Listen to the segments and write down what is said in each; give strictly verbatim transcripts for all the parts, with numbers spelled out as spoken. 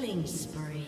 Killing spree.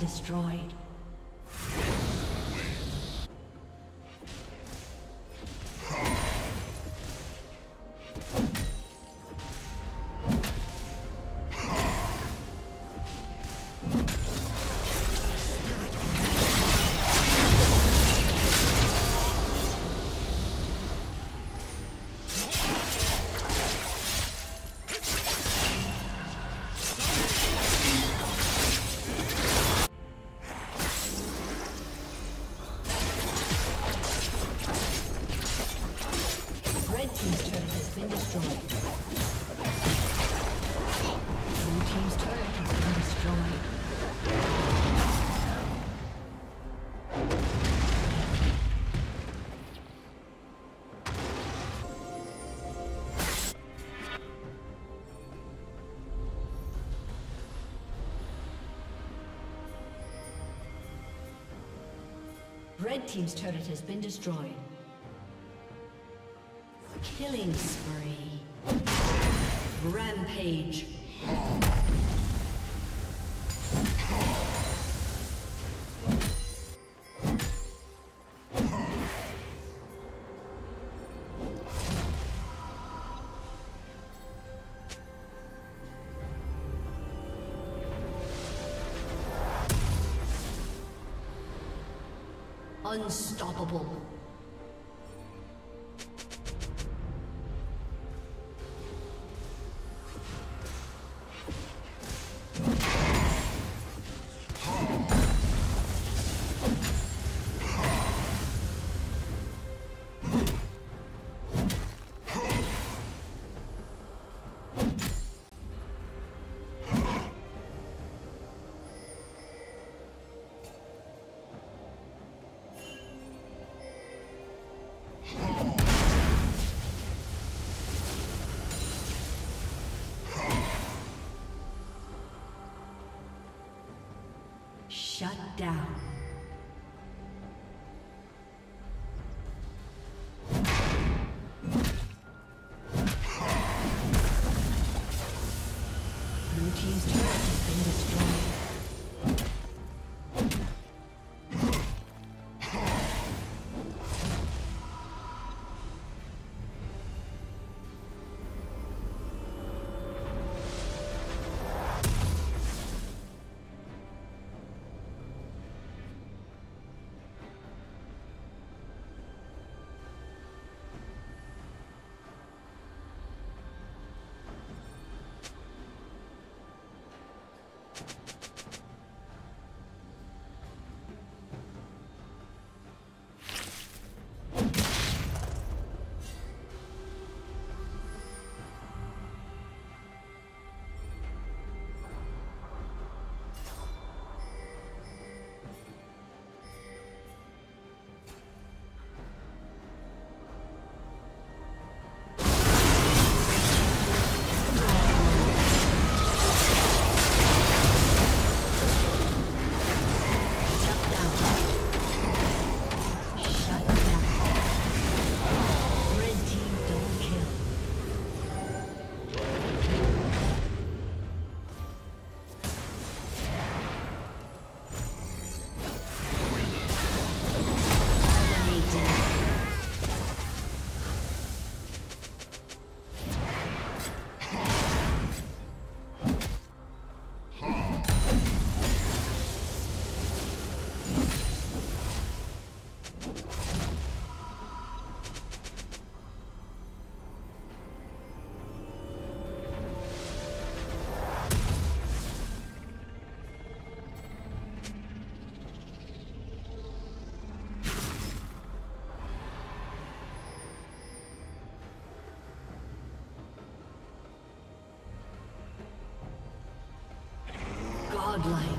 Destroyed. Red team's turret has been destroyed. Killing spree. Rampage. Unstoppable. Shut down. godlike.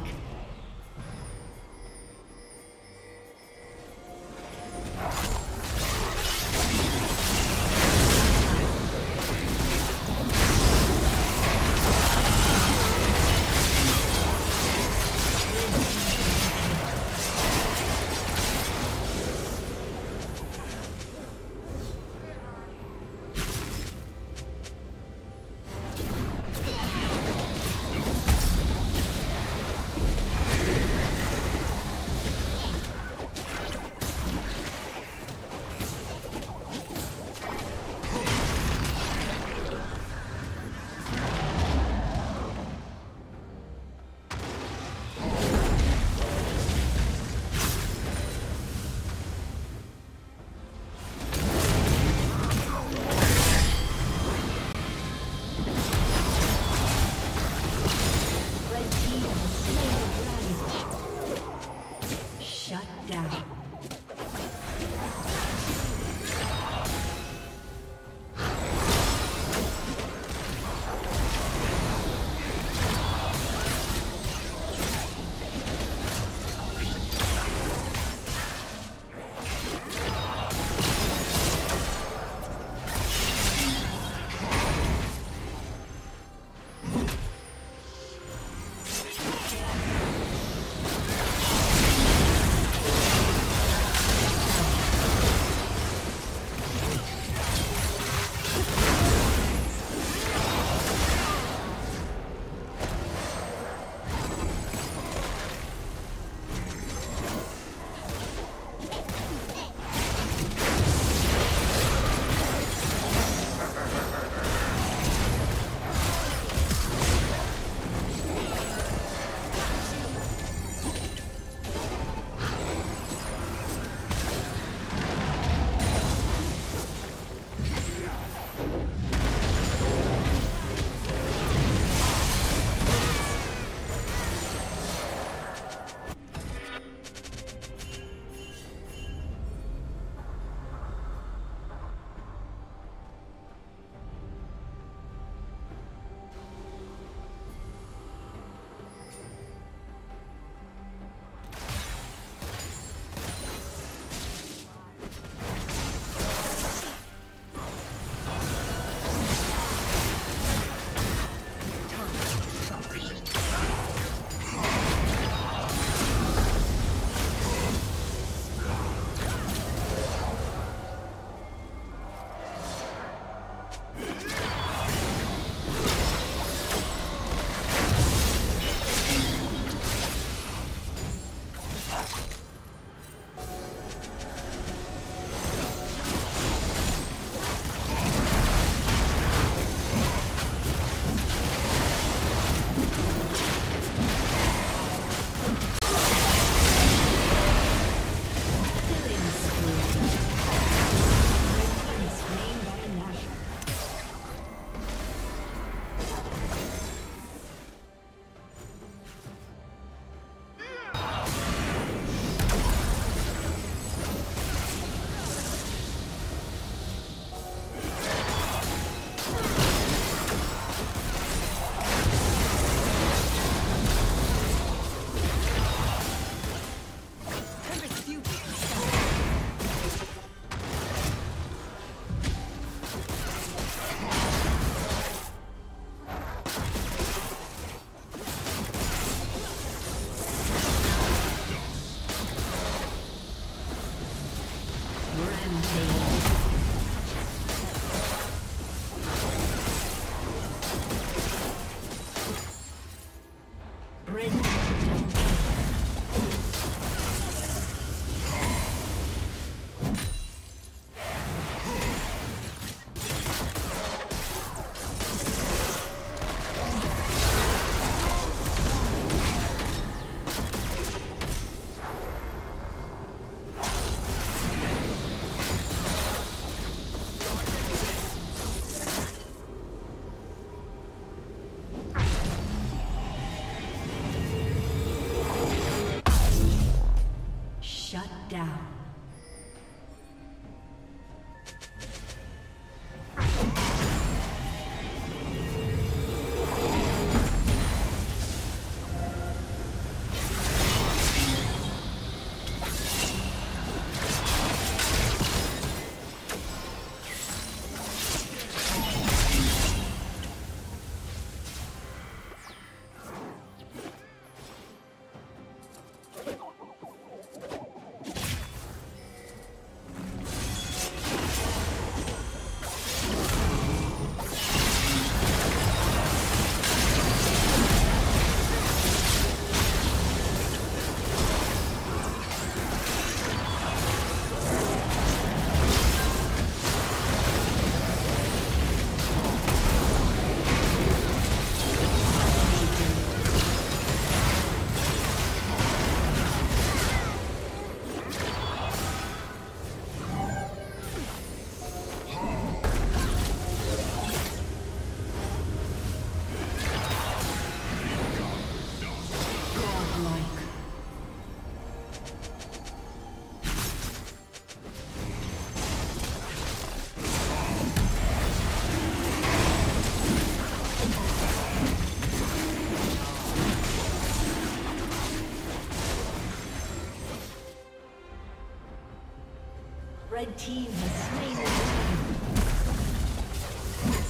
Red team has slain the dragon.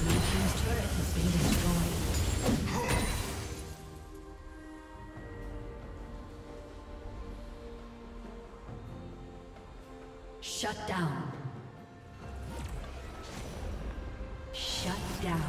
Blue team's turret has been destroyed. Shut down. Shut down.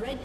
Red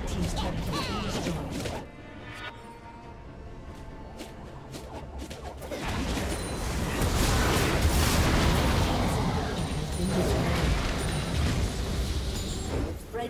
Red team's turret has been destroyed. Red